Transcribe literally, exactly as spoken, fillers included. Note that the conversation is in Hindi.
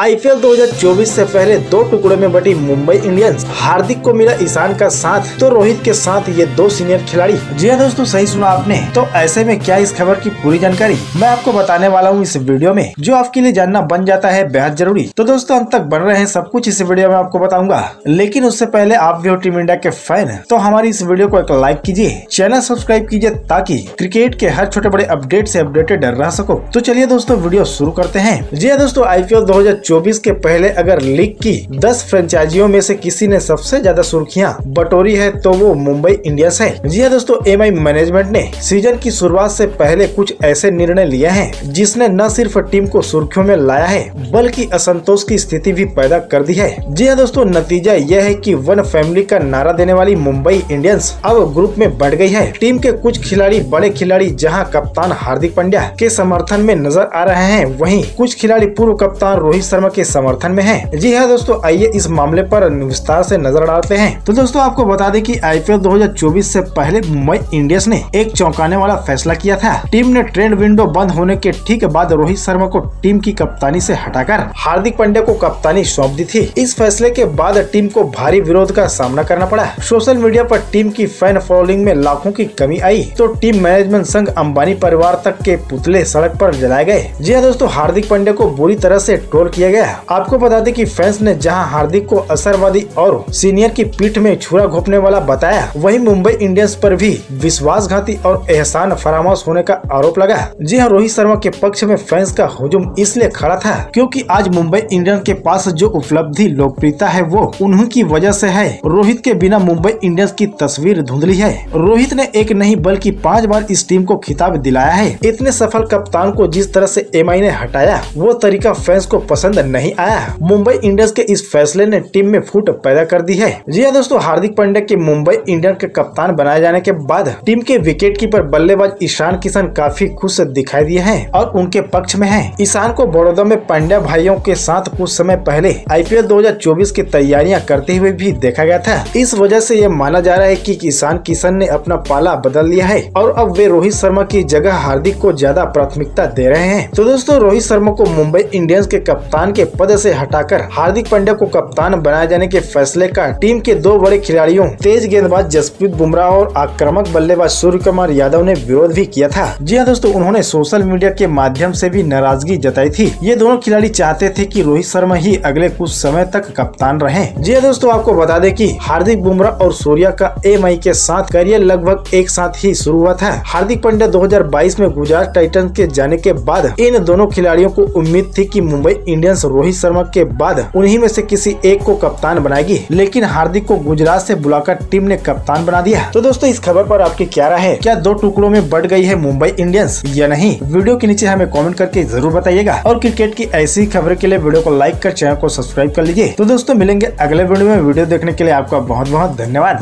आईपीएल दो हज़ार चौबीस से पहले दो टुकड़ों में बटी मुंबई इंडियंस हार्दिक को मिला ईशान का साथ तो रोहित के साथ ये दो सीनियर खिलाड़ी। जी हां दोस्तों, सही सुना आपने। तो ऐसे में क्या इस खबर की पूरी जानकारी मैं आपको बताने वाला हूं इस वीडियो में, जो आपके लिए जानना बन जाता है बेहद जरूरी। तो दोस्तों अंत तक बन रहे हैं, सब कुछ इस वीडियो में आपको बताऊंगा। लेकिन उससे पहले आप भी हो टीम इंडिया के फैन तो हमारी इस वीडियो को एक लाइक कीजिए, चैनल सब्सक्राइब कीजिए ताकि क्रिकेट के हर छोटे बड़े अपडेट से अपडेटेड रह सको। तो चलिए दोस्तों वीडियो शुरू करते हैं। जी हां दोस्तों, आईपीएल दो हज़ार चौबीस के पहले अगर लीग की दस फ्रेंचाइजियों में से किसी ने सबसे ज्यादा सुर्खियां बटोरी है तो वो मुंबई इंडियंस है। जी हां दोस्तों, एमआई मैनेजमेंट ने सीजन की शुरुआत से पहले कुछ ऐसे निर्णय लिए हैं जिसने न सिर्फ टीम को सुर्खियों में लाया है बल्कि असंतोष की स्थिति भी पैदा कर दी है। जी हां दोस्तों, नतीजा यह है कि वन फैमिली का नारा देने वाली मुंबई इंडियंस अब ग्रुप में बढ़ गई है। टीम के कुछ खिलाड़ी बड़े खिलाड़ी जहाँ कप्तान हार्दिक पांड्या के समर्थन में नजर आ रहे हैं, वहीं कुछ खिलाड़ी पूर्व कप्तान रोहित शर्मा के समर्थन में हैं। जी हां दोस्तों, आइए इस मामले पर विस्तार से नजर डालते हैं। तो दोस्तों आपको बता दें कि आईपीएल दो हज़ार चौबीस से पहले मुंबई इंडियंस ने एक चौंकाने वाला फैसला किया था। टीम ने ट्रेड विंडो बंद होने के ठीक बाद रोहित शर्मा को टीम की कप्तानी से हटाकर हार्दिक पांड्या को कप्तानी सौंप दी थी। इस फैसले के बाद टीम को भारी विरोध का सामना करना पड़ा। सोशल मीडिया पर टीम की फैन फॉलोइंग में लाखों की कमी आई तो टीम मैनेजमेंट संघ अम्बानी परिवार तक के पुतले सड़क पर जलाए गए। जी हां दोस्तों, हार्दिक पांड्या को बुरी तरह से ट्रोल किया गया। आपको बता दें कि फैंस ने जहां हार्दिक को असरवादी और सीनियर की पीठ में छुरा घोंपने वाला बताया, वहीं मुंबई इंडियंस पर भी विश्वासघाती और एहसान फरामोश होने का आरोप लगा। जी हां, रोहित शर्मा के पक्ष में फैंस का हुजूम इसलिए खड़ा था क्योंकि आज मुंबई इंडियंस के पास जो उपलब्धि लोकप्रियता है वो उन्हीं की वजह से है। रोहित के बिना मुंबई इंडियंस की तस्वीर धुंधली है। रोहित ने एक नहीं बल्कि पाँच बार इस टीम को खिताब दिलाया है। इतने सफल कप्तान को जिस तरह से एमआई ने हटाया वो तरीका फैंस को पसंद नहीं आया। मुंबई इंडियंस के इस फैसले ने टीम में फूट पैदा कर दी है। जी हां दोस्तों, हार्दिक पांड्या के मुंबई इंडियंस के कप्तान बनाए जाने के बाद टीम के विकेटकीपर बल्लेबाज ईशान किशन काफी खुश दिखाई दिए हैं और उनके पक्ष में हैं। ईशान को बड़ौदा में पांड्या भाइयों के साथ कुछ समय पहले आईपीएल दो हज़ार चौबीस की तैयारियां करते हुए भी देखा गया था। इस वजह से यह माना जा रहा है कि ईशान किशन ने अपना पाला बदल लिया है और अब वे रोहित शर्मा की जगह हार्दिक को ज्यादा प्राथमिकता दे रहे हैं। तो दोस्तों रोहित शर्मा को मुंबई इंडियंस के कप्तान के पद से हटाकर हार्दिक पांड्या को कप्तान बनाए जाने के फैसले का टीम के दो बड़े खिलाड़ियों तेज गेंदबाज जसप्रीत बुमराह और आक्रामक बल्लेबाज सूर्य कुमार यादव ने विरोध भी किया था। जी हां दोस्तों, उन्होंने सोशल मीडिया के माध्यम से भी नाराजगी जताई थी। ये दोनों खिलाड़ी चाहते थे कि रोहित शर्मा ही अगले कुछ समय तक कप्तान रहे। जी हां दोस्तों, आपको बता दें कि हार्दिक बुमराह और सूर्या का एमआई के साथ करियर लगभग एक साथ ही शुरू हुआ था। हार्दिक पांड्या दो हज़ार बाईस में गुजरात टाइटंस के जाने के बाद इन दोनों खिलाड़ियों को उम्मीद थी कि मुंबई इंडियंस रोहित शर्मा के बाद उन्हीं में से किसी एक को कप्तान बनाएगी, लेकिन हार्दिक को गुजरात से बुलाकर टीम ने कप्तान बना दिया। तो दोस्तों इस खबर पर आपकी क्या राय है? क्या दो टुकड़ों में बढ़ गई है मुंबई इंडियंस या नहीं? वीडियो के नीचे हमें कमेंट करके जरूर बताइएगा और क्रिकेट की ऐसी खबर के लिए वीडियो को लाइक कर चैनल को सब्सक्राइब कर लीजिए। तो दोस्तों मिलेंगे अगले वीडियो में। वीडियो देखने के लिए आपका बहुत बहुत धन्यवाद।